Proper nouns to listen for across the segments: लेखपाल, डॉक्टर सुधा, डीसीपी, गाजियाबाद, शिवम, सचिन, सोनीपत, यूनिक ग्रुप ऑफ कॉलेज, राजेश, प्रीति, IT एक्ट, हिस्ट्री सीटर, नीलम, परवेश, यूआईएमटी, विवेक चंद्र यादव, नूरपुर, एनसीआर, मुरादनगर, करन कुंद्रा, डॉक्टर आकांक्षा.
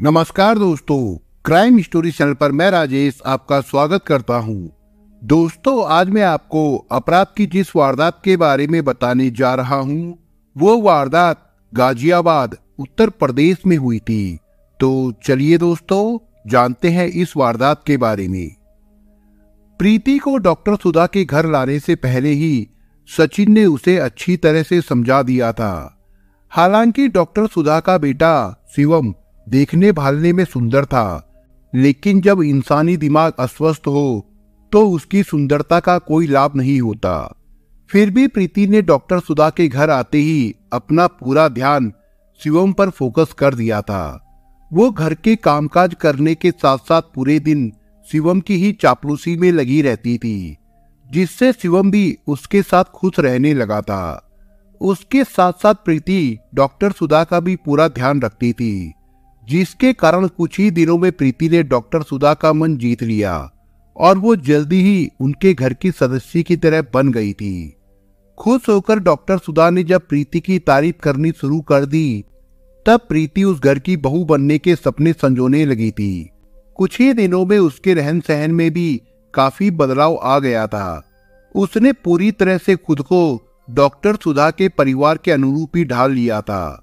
नमस्कार दोस्तों, crime story channel पर मैं राजेश आपका स्वागत करता हूं। दोस्तों, आज मैं आपको अपराध की जिस वारदात के बारे में बताने जा रहा हूं, वो वारदात गाजियाबाद उत्तर प्रदेश में हुई थी। तो चलिए दोस्तों, जानते हैं इस वारदात के बारे में। प्रीति को डॉक्टर सुधा के घर लाने से पहले ही सचिन ने उसे अच्छी तरह से समझा दिया था। हालांकि डॉक्टर सुधा का बेटा शिवम देखने भालने में सुंदर था, लेकिन जब इंसानी दिमाग अस्वस्थ हो तो उसकी सुंदरता का कोई लाभ नहीं होता। फिर भी प्रीति ने डॉक्टर सुधा के घर आते ही अपना पूरा ध्यान शिवम पर फोकस कर दिया था। वो घर के कामकाज करने के साथ साथ पूरे दिन शिवम की ही चापलूसी में लगी रहती थी, जिससे शिवम भी उसके साथ खुश रहने लगा था। उसके साथ साथ प्रीति डॉक्टर सुधा का भी पूरा ध्यान रखती थी, जिसके कारण कुछ ही दिनों में प्रीति ने डॉक्टर सुधा का मन जीत लिया और वो जल्दी ही उनके घर की सदस्य की तरह बन गई थी। खुश होकर डॉक्टर सुधा ने जब प्रीति की तारीफ करनी शुरू कर दी, तब प्रीति उस घर की बहू बनने के सपने संजोने लगी थी। कुछ ही दिनों में उसके रहन सहन में भी काफी बदलाव आ गया था। उसने पूरी तरह से खुद को डॉक्टर सुधा के परिवार के अनुरूप ही ढाल लिया था।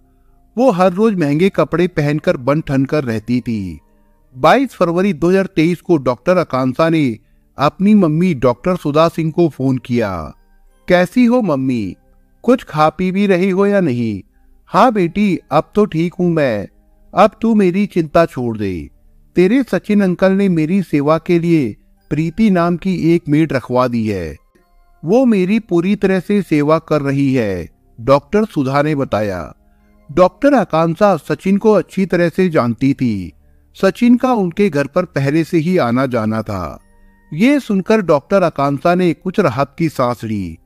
वो हर रोज महंगे कपड़े पहनकर बन ठन कर रहती थी। 22 फरवरी 2023 को डॉक्टर आकांक्षा ने अपनी मम्मी डॉक्टर सुधा सिंह को फोन किया। कैसी हो मम्मी, कुछ खा पी भी रही हो या नहीं? हाँ बेटी, अब तो ठीक हूँ मैं, अब तू मेरी चिंता छोड़ दे। तेरे सचिन अंकल ने मेरी सेवा के लिए प्रीति नाम की एक मेड रखवा दी है, वो मेरी पूरी तरह से सेवा कर रही है, डॉक्टर सुधा ने बताया। डॉक्टर आकांक्षा सचिन को अच्छी तरह से जानती थी। सचिन का उनके घर पर पहले से ही आना जाना था। ये सुनकर डॉक्टर आकांक्षा ने कुछ राहत की सांस ली।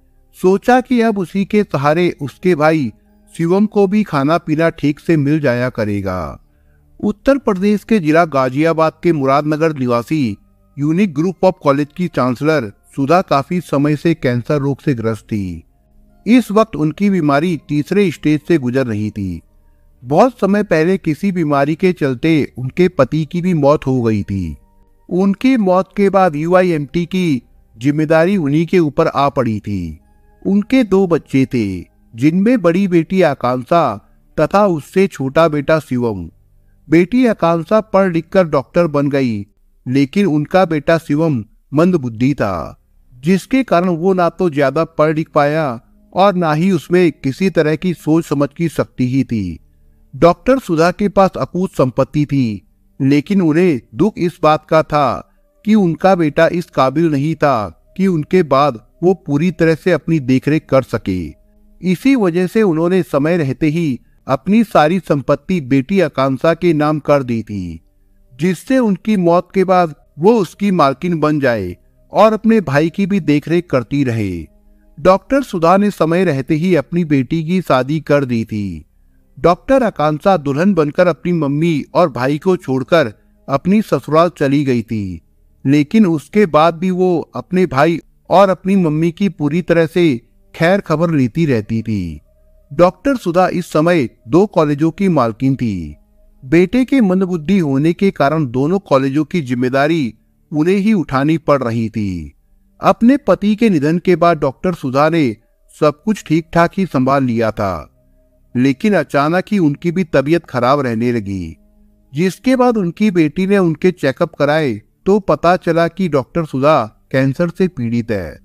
सोचा कि अब उसी के सहारे उसके भाई शिवम को भी खाना पीना ठीक से मिल जाया करेगा। उत्तर प्रदेश के जिला गाजियाबाद के मुरादनगर निवासी यूनिक ग्रुप ऑफ कॉलेज की चांसलर सुधा काफी समय से कैंसर रोग से ग्रस्त थी। इस वक्त उनकी बीमारी तीसरे स्टेज से गुजर रही थी। बहुत समय पहले किसी बीमारी के चलते उनके पति की भी मौत हो गई थी। उनकी मौत के बाद यूआईएमटी की जिम्मेदारी उन्हीं के ऊपर आ पड़ी थी। उनके 2 बच्चे थे, जिनमें बड़ी बेटी आकांक्षा तथा उससे छोटा बेटा शिवम। बेटी आकांक्षा पढ़ लिखकर डॉक्टर बन गई, लेकिन उनका बेटा शिवम मंदबुद्धि था, जिसके कारण वो ना तो ज्यादा पढ़ लिख पाया और ना ही उसमें किसी तरह की सोच समझ की शक्ति ही थी। डॉक्टर सुधा के पास अकूत संपत्ति थी, लेकिन उन्हें दुख इस बात का था कि उनका बेटा इस काबिल नहीं था कि उनके बाद वो पूरी तरह से अपनी देखरेख कर सके। इसी वजह से उन्होंने समय रहते ही अपनी सारी संपत्ति बेटी आकांक्षा के नाम कर दी थी, जिससे उनकी मौत के बाद वो उसकी मालकिन बन जाए और अपने भाई की भी देखरेख करती रहे। डॉक्टर सुधा ने समय रहते ही अपनी बेटी की शादी कर दी थी। डॉक्टर आकांक्षा दुल्हन बनकर अपनी मम्मी और भाई को छोड़कर अपनी ससुराल चली गई थी, लेकिन उसके बाद भी वो अपने भाई और अपनी मम्मी की पूरी तरह से खैर खबर लेती रहती थी। डॉक्टर सुधा इस समय 2 कॉलेजों की मालकिन थी। बेटे के मंदबुद्धि होने के कारण दोनों कॉलेजों की जिम्मेदारी उन्हें ही उठानी पड़ रही थी। अपने पति के निधन के बाद डॉक्टर सुधा ने सब कुछ ठीक ठाक ही संभाल लिया था, लेकिन अचानक ही उनकी भी तबीयत खराब रहने लगी, जिसके बाद उनकी बेटी ने उनके चेकअप कराए तो पता चला कि डॉक्टर सुधा कैंसर से पीड़ित है।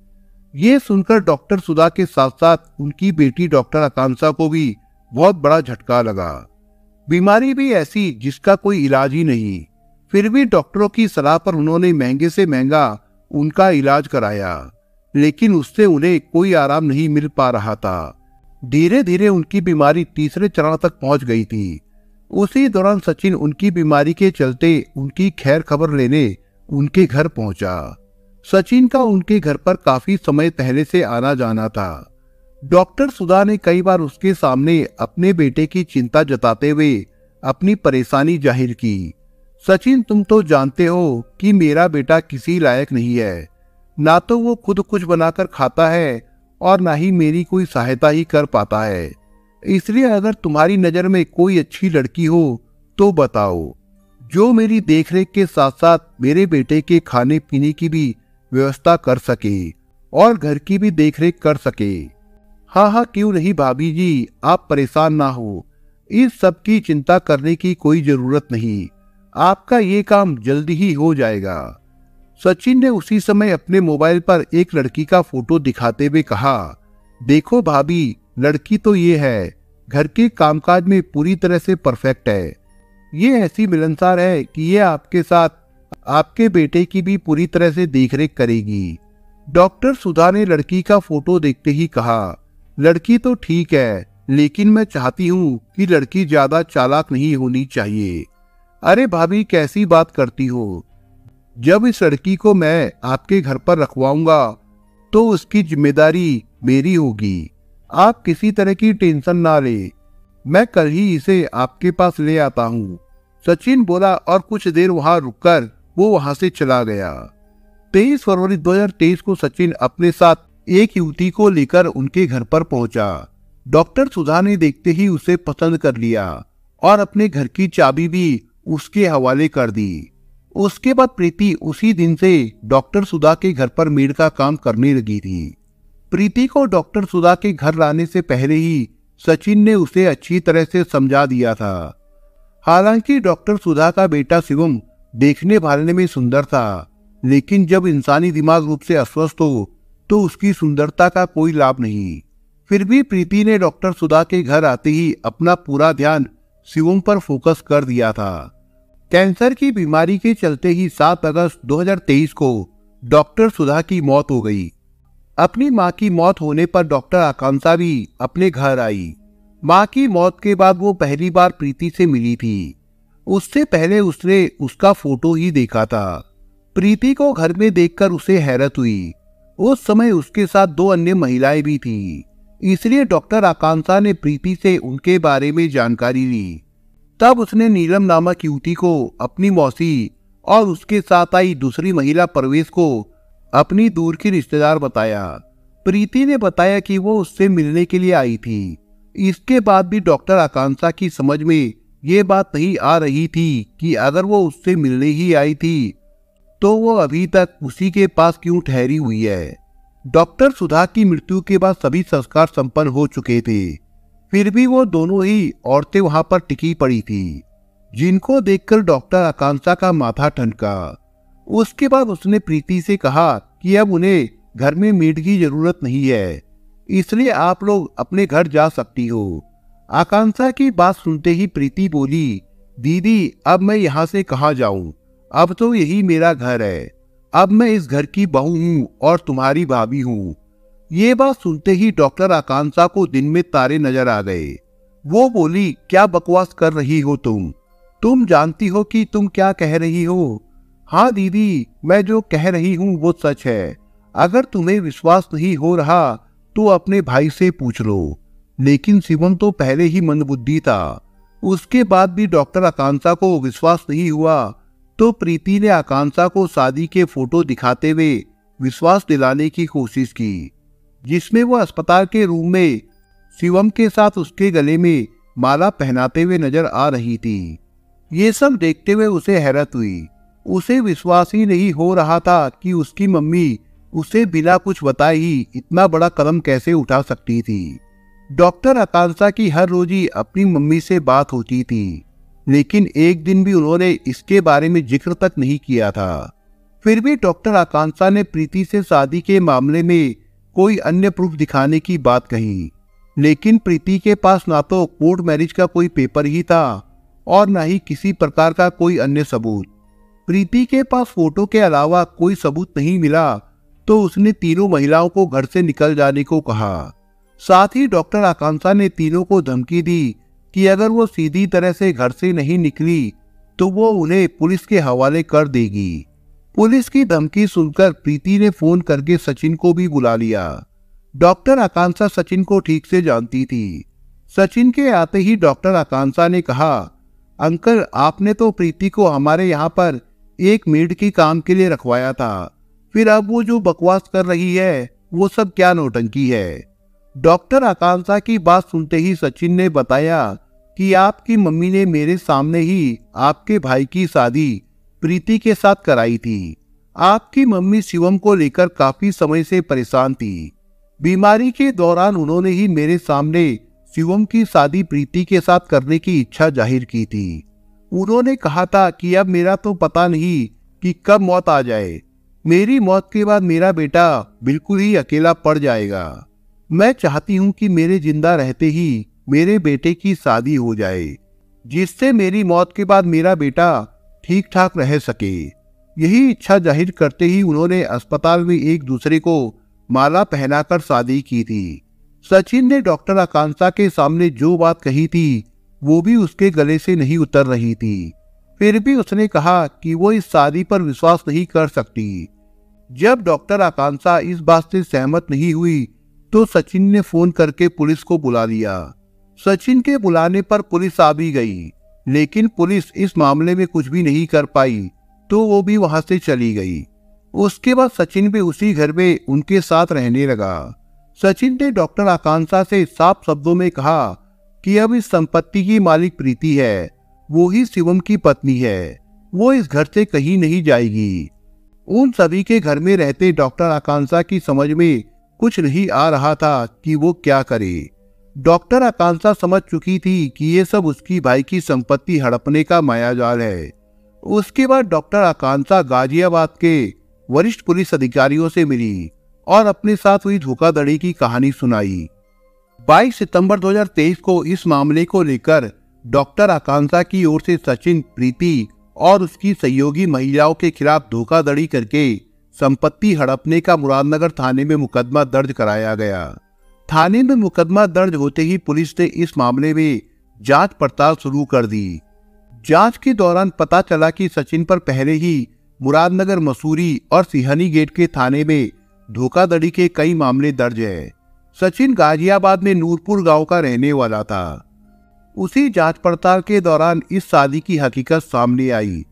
ये सुनकर डॉक्टर सुधा के साथ साथ उनकी बेटी डॉक्टर आकांक्षा को भी बहुत बड़ा झटका लगा। बीमारी भी ऐसी जिसका कोई इलाज ही नहीं। फिर भी डॉक्टरों की सलाह पर उन्होंने महंगे से महंगा उनका इलाज कराया, लेकिन उससे उन्हें कोई आराम नहीं मिल पा रहा था। धीरे धीरे उनकी बीमारी तीसरे चरण तक पहुंच गई थी। उसी दौरान सचिन उनकी बीमारी के चलते उनकी खैर खबर लेने उनके घर पहुंचा। सचिन का उनके घर पर काफी समय पहले से आना जाना था। डॉक्टर सुधा ने कई बार उसके सामने अपने बेटे की चिंता जताते हुए अपनी परेशानी जाहिर की। सचिन, तुम तो जानते हो कि मेरा बेटा किसी लायक नहीं है, ना तो वो खुद कुछ बनाकर खाता है और ना ही मेरी कोई सहायता ही कर पाता है। इसलिए अगर तुम्हारी नज़र में कोई अच्छी लड़की हो तो बताओ, जो मेरी देखरेख के साथ साथ मेरे बेटे के खाने पीने की भी व्यवस्था कर सके और घर की भी देखरेख कर सके। हाँ हाँ क्यों नहीं भाभी जी, आप परेशान ना हो, इस सब की चिंता करने की कोई जरूरत नहीं, आपका ये काम जल्दी ही हो जाएगा। सचिन ने उसी समय अपने मोबाइल पर एक लड़की का फोटो दिखाते हुए कहा, देखो भाभी लड़की तो ये है, घर के कामकाज में पूरी तरह से परफेक्ट है, ये ऐसी मिलनसार है कि ये आपके साथ आपके बेटे की भी पूरी तरह से देखरेख करेगी। डॉक्टर सुधा ने लड़की का फोटो देखते ही कहा, लड़की तो ठीक है लेकिन मैं चाहती हूँ कि लड़की ज्यादा चालाक नहीं होनी चाहिए। अरे भाभी कैसी बात करती हो, जब इस लड़की को मैं आपके घर पर रखवाऊंगा तो उसकी जिम्मेदारी मेरी होगी, आप किसी तरह की टेंशन ना लें, मैं कल ही इसे आपके पास ले आता हूँ। सचिन बोला और कुछ देर वहाँ रुककर वो वहाँ से चला गया। 23 फरवरी 2023 को सचिन अपने साथ एक युवती को लेकर उनके घर पर पहुँचा। डॉक्टर सुधा ने देखते ही उसे पसंद कर लिया और अपने घर की चाबी भी उसके हवाले कर दी। उसके बाद प्रीति उसी दिन से डॉक्टर सुधा के घर पर मेड का काम करने लगी थी। प्रीति को डॉक्टर सुधा के घर लाने से पहले ही सचिन ने उसे अच्छी तरह से समझा दिया था। हालांकि डॉक्टर सुधा का बेटा शिवम देखने भालने में सुंदर था, लेकिन जब इंसानी दिमाग रूप से अस्वस्थ हो तो उसकी सुंदरता का कोई लाभ नहीं। फिर भी प्रीति ने डॉक्टर सुधा के घर आते ही अपना पूरा ध्यान शिवम पर फोकस कर दिया था। कैंसर की बीमारी के चलते ही 7 अगस्त 2023 को डॉक्टर सुधा की मौत हो गई। अपनी मां की मौत होने पर डॉक्टर आकांक्षा भी अपने घर आई। मां की मौत के बाद वो पहली बार प्रीति से मिली थी, उससे पहले उसने उसका फोटो ही देखा था। प्रीति को घर में देखकर उसे हैरत हुई। उस समय उसके साथ 2 अन्य महिलाएं भी थीं, इसलिए डॉक्टर आकांक्षा ने प्रीति से उनके बारे में जानकारी ली। तब उसने नीलम नामक युवती को अपनी मौसी और उसके साथ आई दूसरी महिला परवेश को अपनी दूर की रिश्तेदार बताया। प्रीति ने बताया कि वो उससे मिलने के लिए आई थी। इसके बाद भी डॉक्टर आकांक्षा की समझ में ये बात नहीं आ रही थी कि अगर वो उससे मिलने ही आई थी तो वो अभी तक उसी के पास क्यों ठहरी हुई है। डॉक्टर सुधा की मृत्यु के बाद सभी संस्कार संपन्न हो चुके थे, फिर भी वो दोनों ही औरतें वहां पर टिकी पड़ी थीं, जिनको देखकर डॉक्टर आकांक्षा का माथा ठनका। उसके बाद उसने प्रीति से कहा कि अब उन्हें घर में मेड की जरूरत नहीं है, इसलिए आप लोग अपने घर जा सकती हो। आकांक्षा की बात सुनते ही प्रीति बोली, दीदी अब मैं यहाँ से कहाँ जाऊँ, अब तो यही मेरा घर है, अब मैं इस घर की बहू हूँ और तुम्हारी भाभी हूँ। ये बात सुनते ही डॉक्टर आकांक्षा को दिन में तारे नजर आ गए। वो बोली, क्या बकवास कर रही हो तुम जानती हो कि तुम क्या कह रही हो। हाँ दीदी, मैं जो कह रही हूँ वो सच है, अगर तुम्हें विश्वास नहीं हो रहा तो अपने भाई से पूछ लो। लेकिन शिवम तो पहले ही मंदबुद्धि था, उसके बाद भी डॉक्टर आकांक्षा को विश्वास नहीं हुआ तो प्रीति ने आकांक्षा को शादी के फोटो दिखाते हुए विश्वास दिलाने की कोशिश की, जिसमें वो अस्पताल के रूम में शिवम के साथ उसके गले में माला पहनाते हुए नजर आ रही थी। ये सब देखते हुए उसे हैरत हुई, उसे विश्वास ही नहीं हो रहा था कि उसकी मम्मी उसे बिना कुछ बताए ही इतना बड़ा कदम कैसे उठा सकती थी। डॉक्टर आकांक्षा की हर रोज ही अपनी मम्मी से बात होती थी, लेकिन एक दिन भी उन्होंने इसके बारे में जिक्र तक नहीं किया था। फिर भी डॉक्टर आकांक्षा ने प्रीति से शादी के मामले में कोई अन्य प्रूफ दिखाने की बात कही, लेकिन प्रीति के पास ना तो कोर्ट मैरिज का कोई पेपर ही था और ना ही किसी प्रकार का कोई अन्य सबूत। प्रीति के पास फोटो के अलावा कोई सबूत नहीं मिला तो उसने तीनों महिलाओं को घर से निकल जाने को कहा। साथ ही डॉक्टर आकांक्षा ने तीनों को धमकी दी कि अगर वो सीधी तरह से घर से नहीं निकली तो वो उन्हें पुलिस के हवाले कर देगी। पुलिस की धमकी सुनकर प्रीति ने फोन करके सचिन को भी बुला लिया। डॉक्टर आकांक्षा सचिन को ठीक से जानती थी। सचिन के आते ही डॉक्टर आकांक्षा ने कहा, अंकल आपने तो प्रीति को हमारे यहाँ पर एक मेड के काम के लिए रखवाया था, फिर अब वो जो बकवास कर रही है वो सब क्या नौटंकी है। डॉक्टर आकांक्षा की बात सुनते ही सचिन ने बताया कि आपकी मम्मी ने मेरे सामने ही आपके भाई की शादी प्रीति के साथ कराई थी। आपकी मम्मी शिवम को लेकर काफी समय से परेशान थी। बीमारी के दौरान उन्होंने ही मेरे सामने शिवम की शादी प्रीति के साथ करने की इच्छा जाहिर की थी। उन्होंने कहा था कि अब मेरा तो पता नहीं कि कब मौत आ जाए, मेरी मौत के बाद मेरा बेटा बिल्कुल ही अकेला पड़ जाएगा। मैं चाहती हूँ कि मेरे जिंदा रहते ही मेरे बेटे की शादी हो जाए, जिससे मेरी मौत के बाद मेरा बेटा ठीक ठाक रह सके। यही इच्छा जाहिर करते ही उन्होंने अस्पताल में एक दूसरे को माला पहनाकर शादी की थी। सचिन ने डॉक्टर आकांक्षा के सामने जो बात कही थी वो भी उसके गले से नहीं उतर रही थी। फिर भी उसने कहा कि वो इस शादी पर विश्वास नहीं कर सकती। जब डॉक्टर आकांक्षा इस बात से सहमत नहीं हुई तो सचिन ने फोन करके पुलिस को बुला लिया। सचिन के बुलाने पर पुलिस आ भी गई, लेकिन पुलिस इस मामले में कुछ भी नहीं कर पाई तो वो भी वहां से चली गई। उसके बाद सचिन भी उसी घर में उनके साथ रहने लगा। सचिन ने डॉक्टर आकांक्षा से साफ शब्दों में कहा कि अब इस संपत्ति की मालिक प्रीति है, वो ही शिवम की पत्नी है, वो इस घर से कहीं नहीं जाएगी। उन सभी के घर में रहते डॉक्टर आकांक्षा की समझ में कुछ नहीं आ रहा था कि वो क्या करे। डॉक्टर आकांक्षा समझ चुकी थी कि ये सब उसकी भाई की संपत्ति हड़पने का मायाजाल है। उसके बाद डॉक्टर आकांक्षा गाजियाबाद के वरिष्ठ पुलिस अधिकारियों से मिली और अपने साथ हुई धोखाधड़ी की कहानी सुनाई। 22 सितंबर 2023 को इस मामले को लेकर डॉक्टर आकांक्षा की ओर से सचिन, प्रीति और उसकी सहयोगी महिलाओं के खिलाफ धोखाधड़ी करके संपत्ति हड़पने का मुरादनगर थाने में मुकदमा दर्ज कराया गया। थाने में मुकदमा दर्ज होते ही पुलिस ने इस मामले में जांच पड़ताल शुरू कर दी। जांच के दौरान पता चला कि सचिन पर पहले ही मुरादनगर, मसूरी और सिहानी गेट के थाने में धोखाधड़ी के कई मामले दर्ज है। सचिन गाजियाबाद में नूरपुर गांव का रहने वाला था। उसी जांच पड़ताल के दौरान इस शादी की हकीकत सामने आई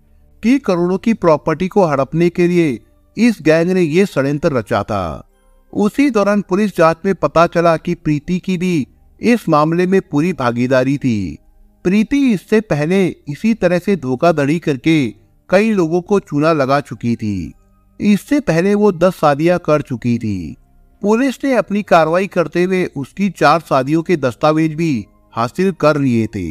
कि करोड़ों की प्रॉपर्टी को हड़पने के लिए इस गैंग ने ये षड्यंत्र रचा था। उसी दौरान पुलिस जांच में पता चला कि प्रीति की भी इस मामले में पूरी भागीदारी थी। प्रीति इससे पहले इसी तरह से धोखाधड़ी करके कई लोगों को चूना लगा चुकी थी। इससे पहले वो 10 शादियां कर चुकी थी। पुलिस ने अपनी कार्रवाई करते हुए उसकी 4 शादियों के दस्तावेज भी हासिल कर लिए थे।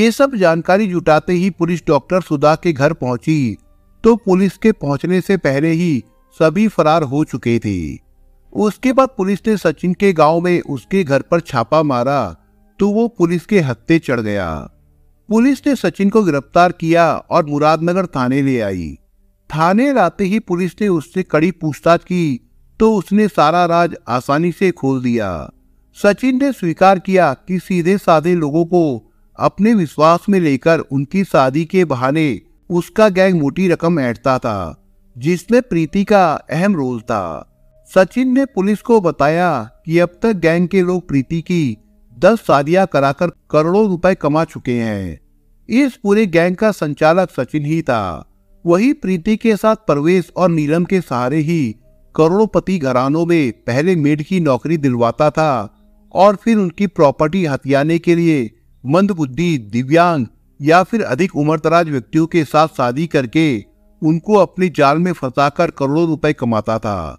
ये सब जानकारी जुटाते ही पुलिस डॉक्टर सुधा के घर पहुंची तो पुलिस के पहुंचने से पहले ही सभी फरार हो चुके थे। उसके बाद पुलिस ने सचिन के गांव में उसके घर पर छापा मारा तो वो पुलिस के हत्थे चढ़ गया। पुलिस ने सचिन को गिरफ्तार किया और मुरादनगर थाने ले आई। थाने लाते ही पुलिस ने उससे कड़ी पूछताछ की तो उसने सारा राज आसानी से खोल दिया। सचिन ने स्वीकार किया कि सीधे साधे लोगों को अपने विश्वास में लेकर उनकी शादी के बहाने उसका गैंग मोटी रकम ऐंठता था, जिसमें प्रीति का अहम रोल था। सचिन ने पुलिस को बताया कि अब तक गैंग के लोग प्रीति की 10 शादियां कराकर करोड़ों रुपए कमा चुके हैं। इस पूरे गैंग का संचालक सचिन ही था। वही प्रीति के साथ परवेश और नीलम के सहारे ही करोड़पति घरानों में पहले मेड की नौकरी दिलवाता था और फिर उनकी प्रॉपर्टी हथियाने के लिए मंदबुद्धि, दिव्यांग या फिर अधिक उम्रदराज व्यक्तियों के साथ शादी करके उनको अपने जाल में फंसाकर करोड़ों रुपए कमाता था।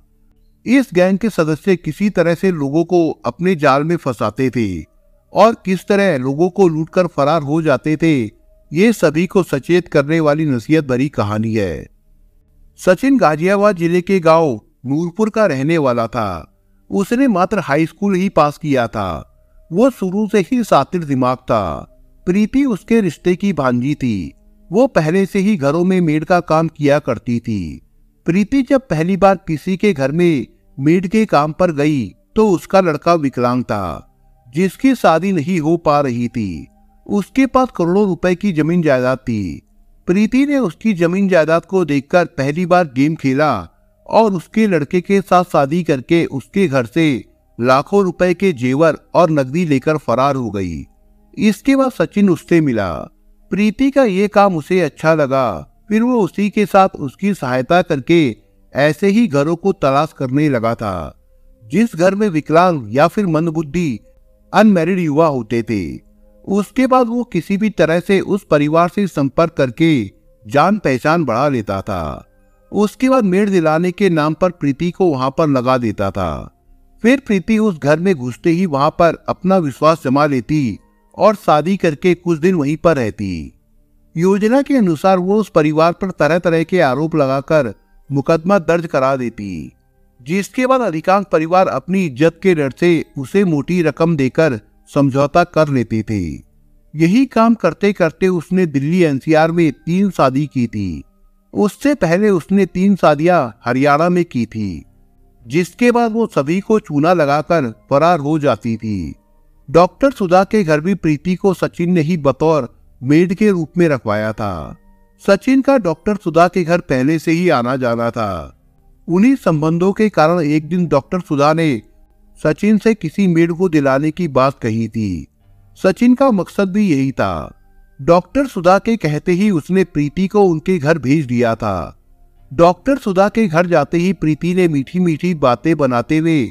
इस गैंग के सदस्य किसी तरह से लोगों को अपने जाल में फंसाते थे और किस तरह लोगों को लूटकर फरार हो जाते थे, ये सभी को सचेत करने वाली नसीहत भरी कहानी है। सचिन गाजियाबाद जिले के गांव नूरपुर का रहने वाला था। उसने मात्र हाई स्कूल ही पास किया था। वो शुरू से ही शातिर दिमाग था। प्रीति उसके रिश्ते की भांजी थी। वो पहले से ही घरों में मेड का काम किया करती थी। प्रीति जब पहली बार किसी के घर में मेड के काम पर गई तो उसका लड़का विकलांग था, जिसकी शादी नहीं हो पा रही थी। उसके पास करोड़ों रुपए की जमीन जायदाद थी। प्रीति ने उसकी जमीन जायदाद को देखकर पहली बार गेम खेला और उसके लड़के के साथ शादी करके उसके घर से लाखों रुपए के जेवर और नकदी लेकर फरार हो गई। इसके बाद सचिन उससे मिला। प्रीति का ये काम उसे अच्छा लगा। फिर वो उसी के साथ उसकी सहायता करके ऐसे ही घरों को तलाश करने लगा था, जिस घर में विकलांग या फिर मंदबुद्धि अनमैरिड युवा होते थे। उसके बाद वो किसी भी तरह से उस परिवार से संपर्क करके जान पहचान बढ़ा लेता था। उसके बाद मेड़ दिलाने के नाम पर प्रीति को वहां पर लगा देता था। फिर प्रीति उस घर में घुसते ही वहां पर अपना विश्वास जमा लेती और शादी करके कुछ दिन वहीं पर रहती। योजना के अनुसार वो उस परिवार पर तरह तरह के आरोप लगाकर मुकदमा दर्ज करा देती, जिसके बाद अधिकांश परिवार अपनी इज्जत के डर से उसे मोटी रकम देकर समझौता कर लेते थे। यही काम करते करते उसने दिल्ली एनसीआर में 3 शादी की थी। उससे पहले उसने 3 शादियां हरियाणा में की थी, जिसके बाद वो सभी को चूना लगाकर फरार हो जाती थी। डॉक्टर सुधा के घर भी प्रीति को सचिन ने ही बतौर मेड के रूप में रखवाया था। सचिन का डॉक्टर सुधा के घर पहले से ही आना जाना था। उन्हीं संबंधों के कारण एक दिन डॉक्टर सुधा ने सचिन से किसी मेड को दिलाने की बात कही थी। सचिन का मकसद भी यही था। डॉक्टर सुधा के कहते ही उसने प्रीति को उनके घर भेज दिया था। डॉक्टर सुधा के घर जाते ही प्रीति ने मीठी मीठी बातें बनाते हुए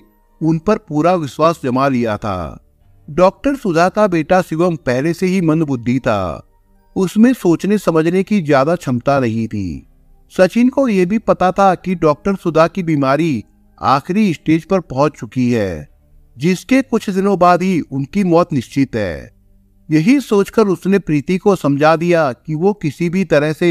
उन पर पूरा विश्वास जमा लिया था। डॉक्टर सुधा का बेटा शिवम पहले से ही मंदबुद्धि था। उसमें सोचने समझने की ज्यादा क्षमता नहीं थी। सचिन को यह भी पता था कि डॉक्टर सुधा की बीमारी आखिरी स्टेज पर पहुंच चुकी है, जिसके कुछ दिनों बाद ही उनकी मौत निश्चित है। यही सोचकर उसने प्रीति को समझा दिया कि वो किसी भी तरह से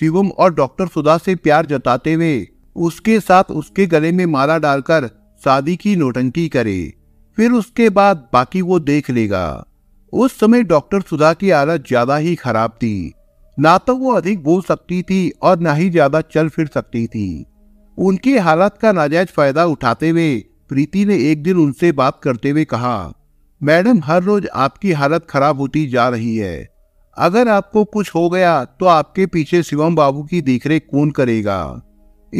शिवम और डॉक्टर सुधा से प्यार जताते हुए उसके साथ उसके गले में माला डालकर शादी की नोटंकी करे, फिर उसके बाद बाकी वो देख लेगा। उस समय डॉक्टर सुधा की हालत ज्यादा ही खराब थी। ना तो वो अधिक बोल सकती थी और ना ही ज्यादा चल फिर सकती थी। उनकी हालत का नाजायज फायदा उठाते हुए प्रीति ने एक दिन उनसे बात करते हुए कहा, मैडम हर रोज आपकी हालत खराब होती जा रही है। अगर आपको कुछ हो गया तो आपके पीछे शिवम बाबू की देखरेख कौन करेगा।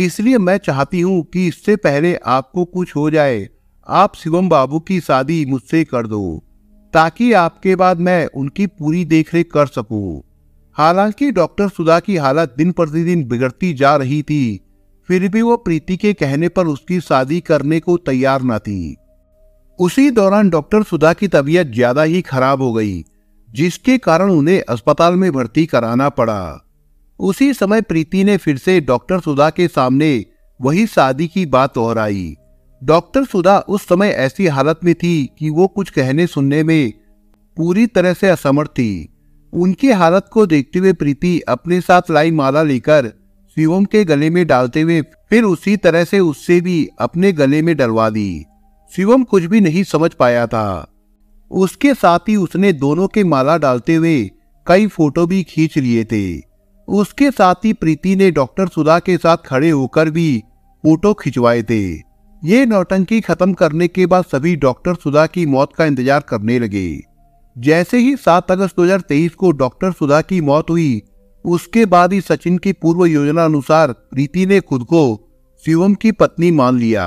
इसलिए मैं चाहती हूँ कि इससे पहले आपको कुछ हो जाए, आप शिवम बाबू की शादी मुझसे कर दो, ताकि आपके बाद मैं उनकी पूरी देखरेख कर सकूँ। हालांकि डॉक्टर सुधा की हालत दिन प्रतिदिन बिगड़ती जा रही थी, फिर भी वो प्रीति के कहने पर उसकी शादी करने को तैयार न थी। उसी दौरान डॉक्टर सुधा की तबीयत ज्यादा ही खराब हो गई, जिसके कारण उन्हें अस्पताल में भर्ती कराना पड़ा। उसी समय प्रीति ने फिर से डॉक्टर सुधा के सामने वही शादी की बात दोहराई। डॉक्टर सुधा उस समय ऐसी हालत में थी कि वो कुछ कहने सुनने में पूरी तरह से असमर्थ थी। उनकी हालत को देखते हुए प्रीति अपने साथ लाई माला लेकर शिवम के गले में डालते हुए फिर उसी तरह से उससे भी अपने गले में डलवा दी। शिवम कुछ भी नहीं समझ पाया था। उसके साथ ही उसने दोनों के माला डालते हुए कई फोटो भी खींच लिए थे। उसके साथ ही प्रीति ने डॉक्टर सुधा के साथ खड़े होकर भी फोटो खिंचवाए थे। ये नौटंकी खत्म करने के बाद सभी डॉक्टर सुधा की मौत का इंतजार करने लगे। जैसे ही 7 अगस्त 2023 को डॉक्टर सुधा की मौत हुई, उसके बाद ही सचिन की पूर्व योजना अनुसार प्रीति ने खुद को शिवम की पत्नी मान लिया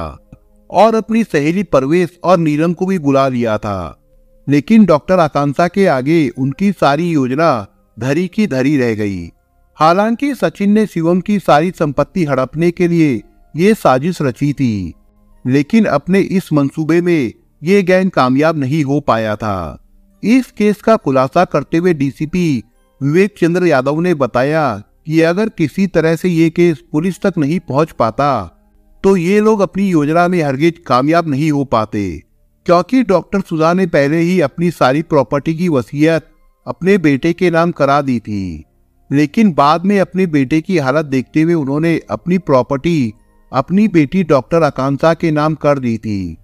और अपनी सहेली परवेश और नीलम को भी बुला लिया था। लेकिन डॉक्टर आकांक्षा के आगे उनकी सारी योजना धरी की धरी रह गई। हालांकि सचिन ने शिवम की सारी संपत्ति हड़पने के लिए ये साजिश रची थी, लेकिन अपने इस मंसूबे में ये गैंग कामयाब नहीं हो पाया था। इस केस का खुलासा करते हुए डीसीपी विवेक चंद्र यादव ने बताया कि अगर किसी तरह से ये केस पुलिस तक नहीं पहुंच पाता तो ये लोग अपनी योजना में हरगिज कामयाब नहीं हो पाते, क्योंकि डॉक्टर सुधा ने पहले ही अपनी सारी प्रॉपर्टी की वसीयत अपने बेटे के नाम करा दी थी। लेकिन बाद में अपने बेटे की हालत देखते हुए उन्होंने अपनी प्रॉपर्टी अपनी बेटी डॉक्टर आकांक्षा के नाम कर दी थी,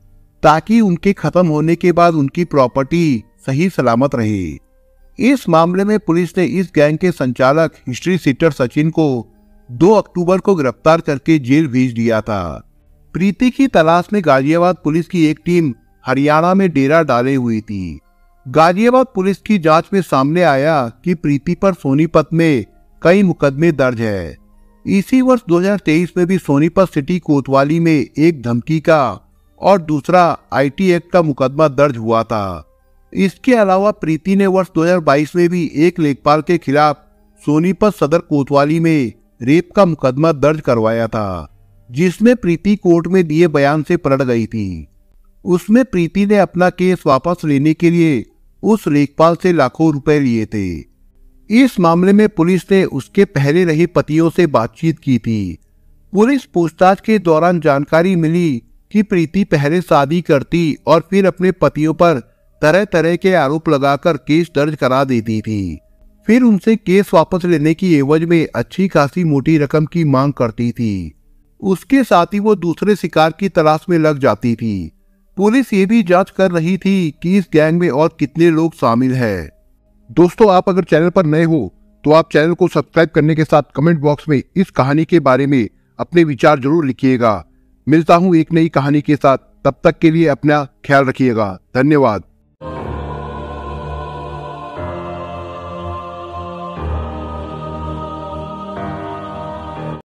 ताकि उनके खत्म होने के बाद उनकी प्रॉपर्टी सही सलामत रहे। इस मामले में पुलिस ने इस गैंग के संचालक हिस्ट्री सीटर सचिन को 2 अक्टूबर को गिरफ्तार करके जेल भेज दिया था। प्रीति की तलाश में गाजियाबाद पुलिस की एक टीम हरियाणा में डेरा डाले हुई थी। गाजियाबाद पुलिस की जांच में सामने आया कि प्रीति पर सोनीपत में कई मुकदमे दर्ज है। इसी वर्ष 2023 में भी सोनीपत सिटी कोतवाली में एक धमकी का और दूसरा IT एक्ट का मुकदमा दर्ज हुआ था। इसके अलावा प्रीति ने वर्ष 2022 में भी एक लेखपाल के खिलाफ सोनीपत सदर कोतवाली में रेप का मुकदमा दर्ज करवाया था, जिसमें प्रीति कोर्ट में दिए बयान से पलट गई थी। उसमें प्रीति ने अपना केस वापस लेने के लिए उस लेखपाल से लाखों रुपए लिए थे। इस मामले में पुलिस ने उसके पहले रहे पतियों से बातचीत की थी। पुलिस पूछताछ के दौरान जानकारी मिली कि प्रीति पहले शादी करती और फिर अपने पतियों पर तरह तरह के आरोप लगाकर केस दर्ज करा देती थी, फिर उनसे केस वापस लेने की एवज में अच्छी खासी मोटी रकम की मांग करती थी। उसके साथ ही वो दूसरे शिकार की तलाश में लग जाती थी। पुलिस ये भी जांच कर रही थी कि इस गैंग में और कितने लोग शामिल हैं। दोस्तों, आप अगर चैनल पर नए हो तो आप चैनल को सब्सक्राइब करने के साथ कमेंट बॉक्स में इस कहानी के बारे में अपने विचार जरूर लिखिएगा। मिलता हूँ एक नई कहानी के साथ, तब तक के लिए अपना ख्याल रखिएगा। धन्यवाद।